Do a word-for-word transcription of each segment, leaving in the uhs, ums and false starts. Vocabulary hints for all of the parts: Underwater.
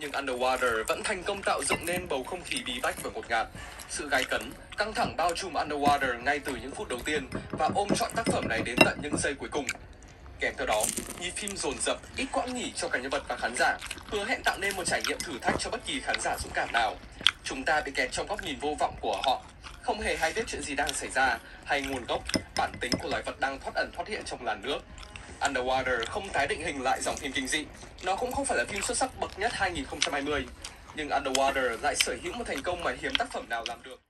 Nhưng Underwater vẫn thành công tạo dựng nên bầu không khí bí bách và ngột ngạt. Sự gay cấn, căng thẳng bao trùm Underwater ngay từ những phút đầu tiên và ôm trọn tác phẩm này đến tận những giây cuối cùng. Kèm theo đó, nhịp phim dồn dập, ít quãng nghỉ cho cả nhân vật và khán giả, hứa hẹn tạo nên một trải nghiệm thử thách cho bất kỳ khán giả dũng cảm nào. Chúng ta bị kẹt trong góc nhìn vô vọng của họ, không hề hay biết chuyện gì đang xảy ra hay nguồn gốc, bản tính của loài vật đang thoát ẩn thoát hiện trong làn nước. Underwater không tái định hình lại dòng phim kinh dị, nó cũng không phải là phim xuất sắc bậc nhất hai nghìn không trăm hai mươi, nhưng Underwater lại sở hữu một thành công mà hiếm tác phẩm nào làm được.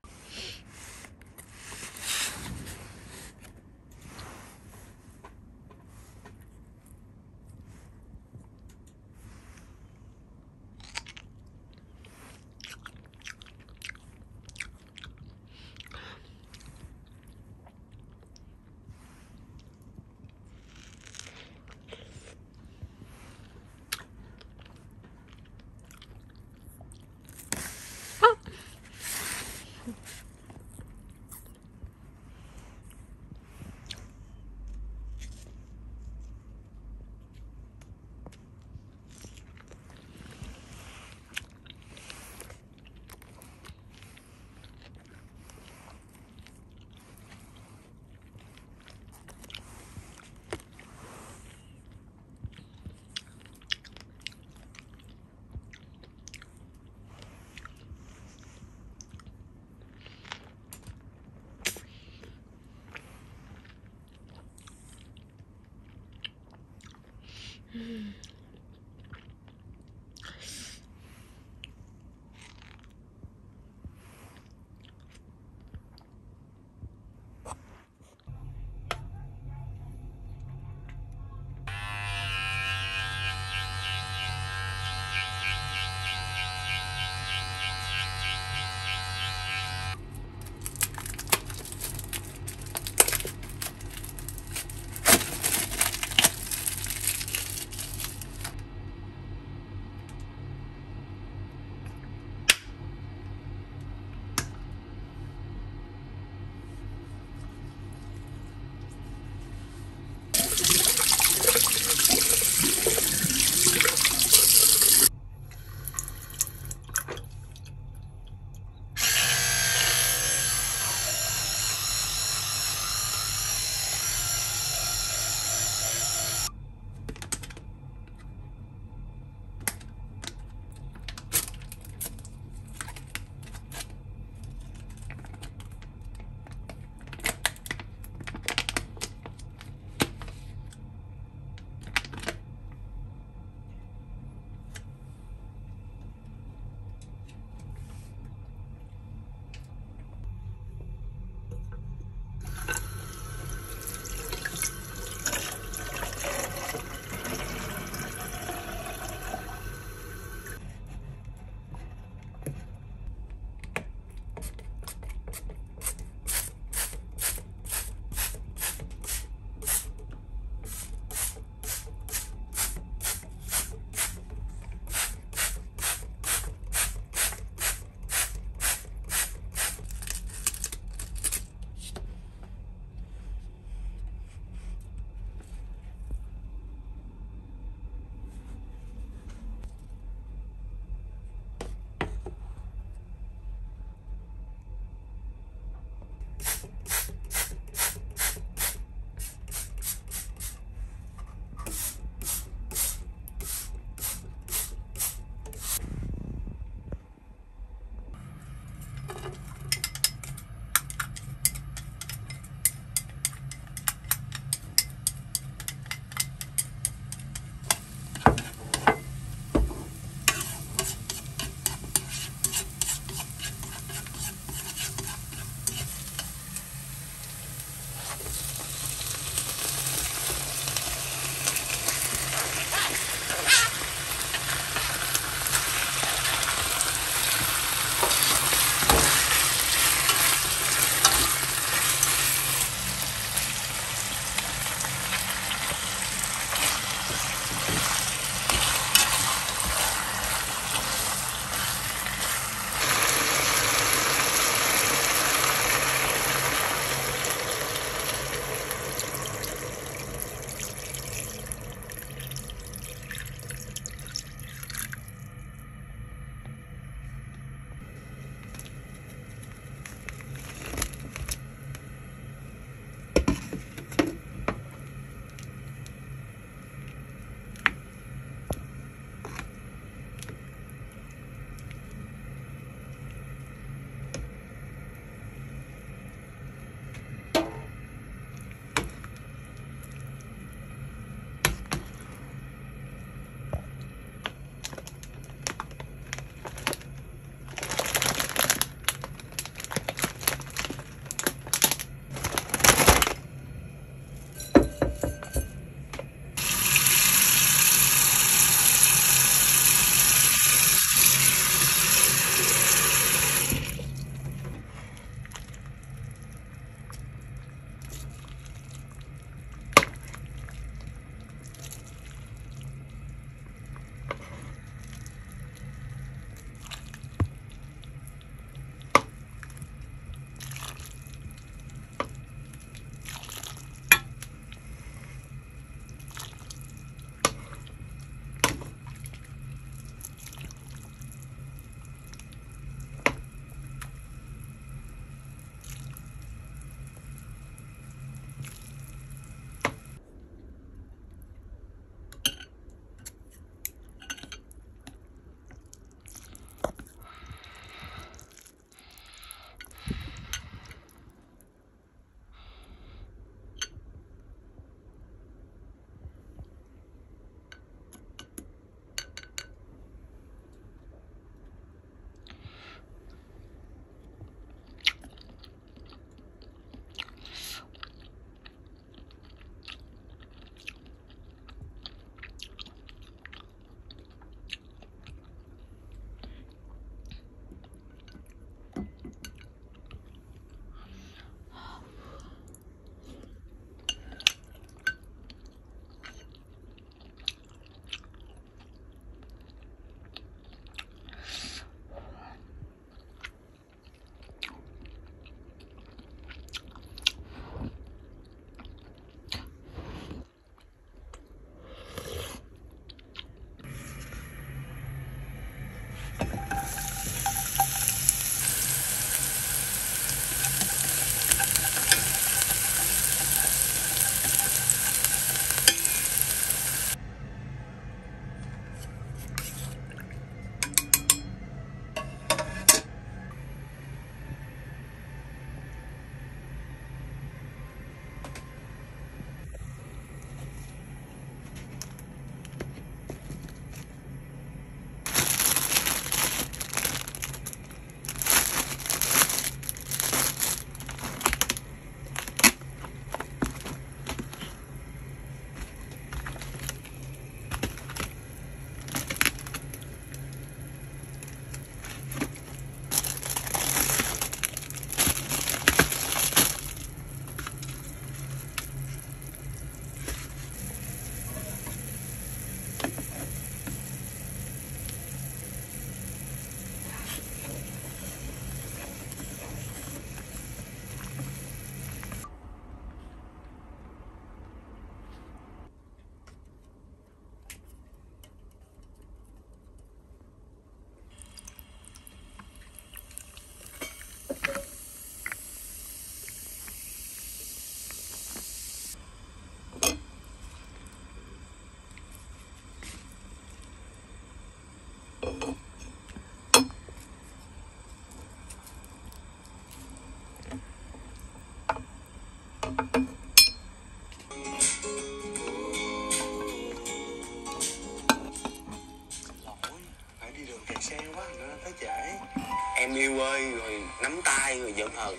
bơi rồi nắm tay rồi giỡn hờn.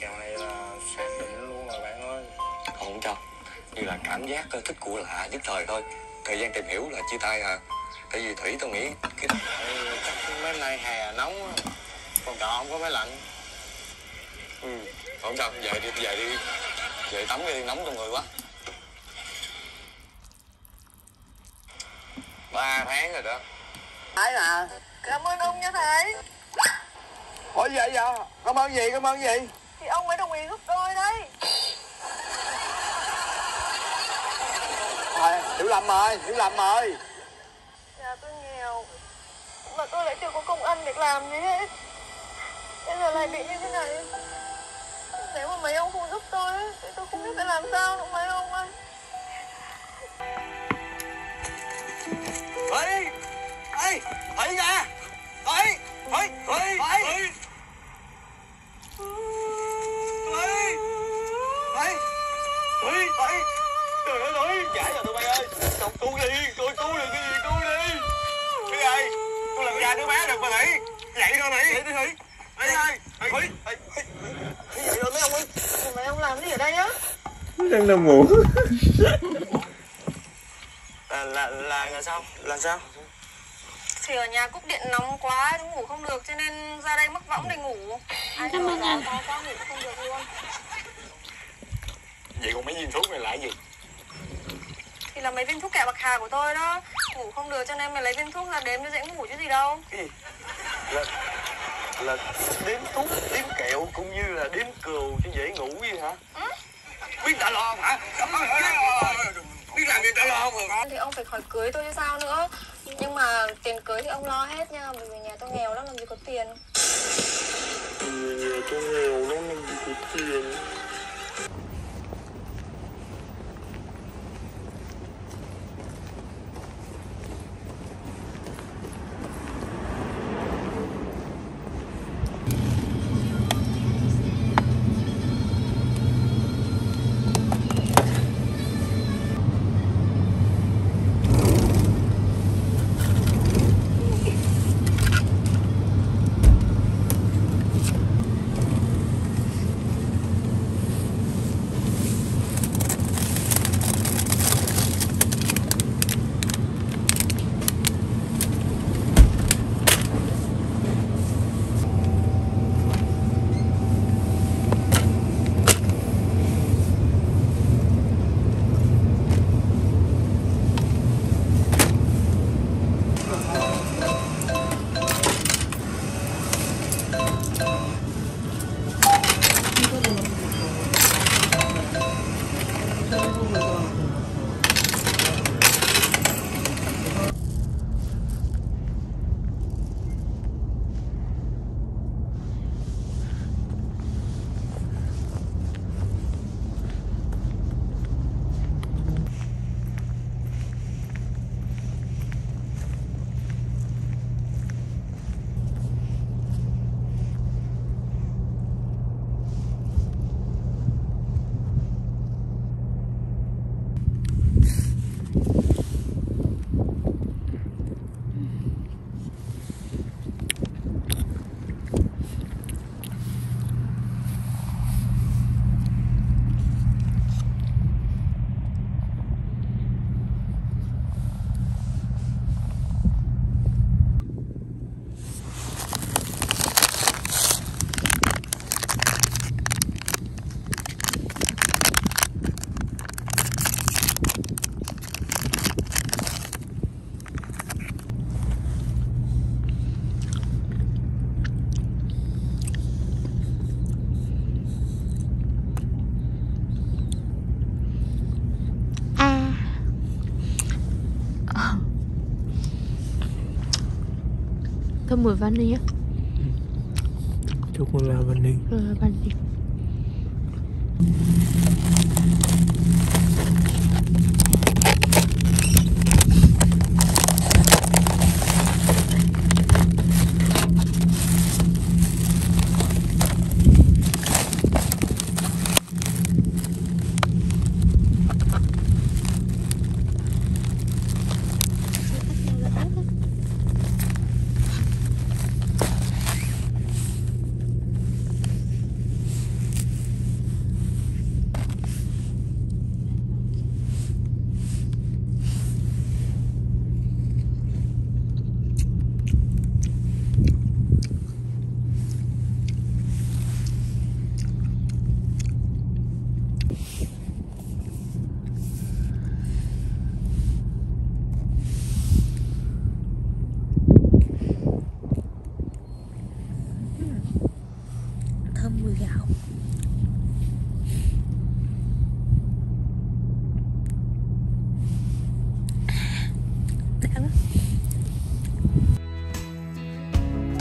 Kèo này là xác định luôn rồi bạn ơi. Không chọc, như là cảm giác thích của lạ nhất thời thôi. Thời gian tìm hiểu là chia tay hả? Tại vì Thủy tôi nghĩ cái... ừ, chắc mấy nay hè nóng á, còn cậu không có máy lạnh. Ừ, không chọc, về đi, về đi, về tắm đi, nóng trong người quá. Ba tháng rồi đó. Thấy mà. Cảm ơn ông nha thầy. Ủa vậy vậy? Cảm ơn gì? Cảm ơn gì? Thì ông phải đồng ý giúp tôi đấy. Thôi, hiểu lầm rồi, hiểu lầm rồi. Dạ tôi nghèo, mà tôi lại chưa có công ăn việc làm gì hết. Bây giờ lại bị như thế này. Nếu mà mấy ông không giúp tôi thì tôi không biết phải làm sao nữa mấy ông ơi. Ê! Ê! Thủy ra! Thủy! Thủy! Thủy! Thủy! Thủy! Thủy! Thủy! Trời ơi Thủy! Giải rồi tụi bay ơi! Chồng cứu đi! Tôi cứu được cái gì cứu đi! Thủy ơi! Tôi làm ra đứa bé được mà Thủy! Dậy thôi Thủy! Dậy đi Thủy! Thủy ơi! Thủy! Dậy rồi mấy ông ơi! Mấy ông làm gì ở đây á? Đang nằm ngủ. Là, là, là, là sao? Là sao? Thì ở nhà cúp điện nóng quá, chúng ngủ không được cho nên ra đây mắc võng để ngủ. Ai cảm ơn anh. Có ngủ không được luôn. Vậy còn mấy viên thuốc này là gì? Thì là mấy viên thuốc kẹo bạc hà của tôi đó. Ngủ không được cho nên mày lấy viên thuốc ra đếm cho dễ ngủ chứ gì đâu. Cái gì? Là, là đếm thuốc, đếm kẹo cũng như là đếm cừu cho dễ ngủ vậy hả? Ừ? Biết tạ lo hả? Biết làm gì tao lo không? Thì ông phải khỏi cưới tôi chứ sao nữa. Nhưng mà tiền cưới thì ông lo hết nha. Bởi vì nhà tôi nghèo lắm làm gì có tiền. Nhà tôi nghèo lắm làm gì có tiền. Có mùi vani á. Chút mùi là vani. Ờ, vani.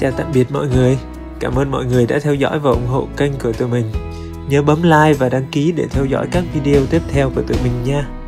chào tạm biệt mọi người. Cảm ơn mọi người đã theo dõi và ủng hộ kênh của tụi mình. Nhớ bấm like và đăng ký để theo dõi các video tiếp theo của tụi mình nha.